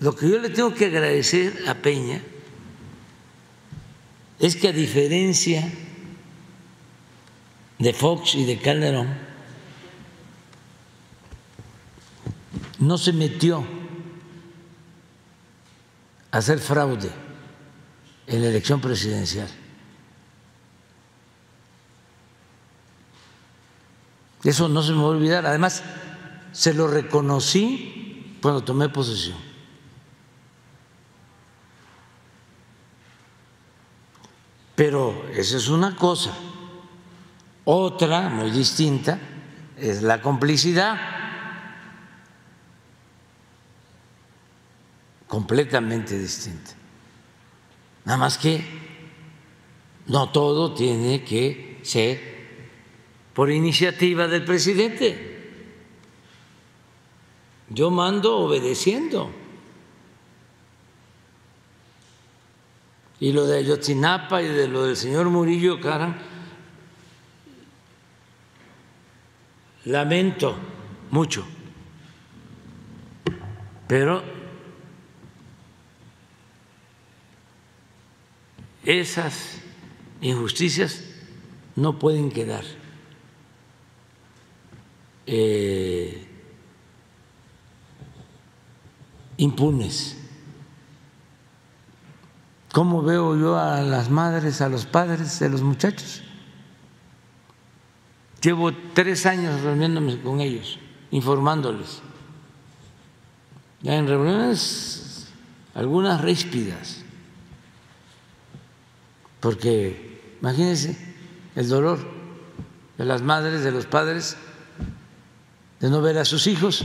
Lo que yo le tengo que agradecer a Peña es que, a diferencia de Fox y de Calderón, no se metió a hacer fraude en la elección presidencial. Eso no se me va a olvidar. Además, se lo reconocí cuando tomé posesión. Pero esa es una cosa. Otra, muy distinta, es la complicidad completamente distinta. Nada más que no todo tiene que ser por iniciativa del presidente. Yo mando obedeciendo. Y lo de Ayotzinapa y de lo del señor Murillo Karam, lamento mucho, pero esas injusticias no pueden quedar impunes. ¿Cómo veo yo a las madres, a los padres de los muchachos? Llevo 3 años reuniéndome con ellos, informándoles, ya en reuniones algunas ríspidas, porque imagínense el dolor de las madres, de los padres, de no ver a sus hijos.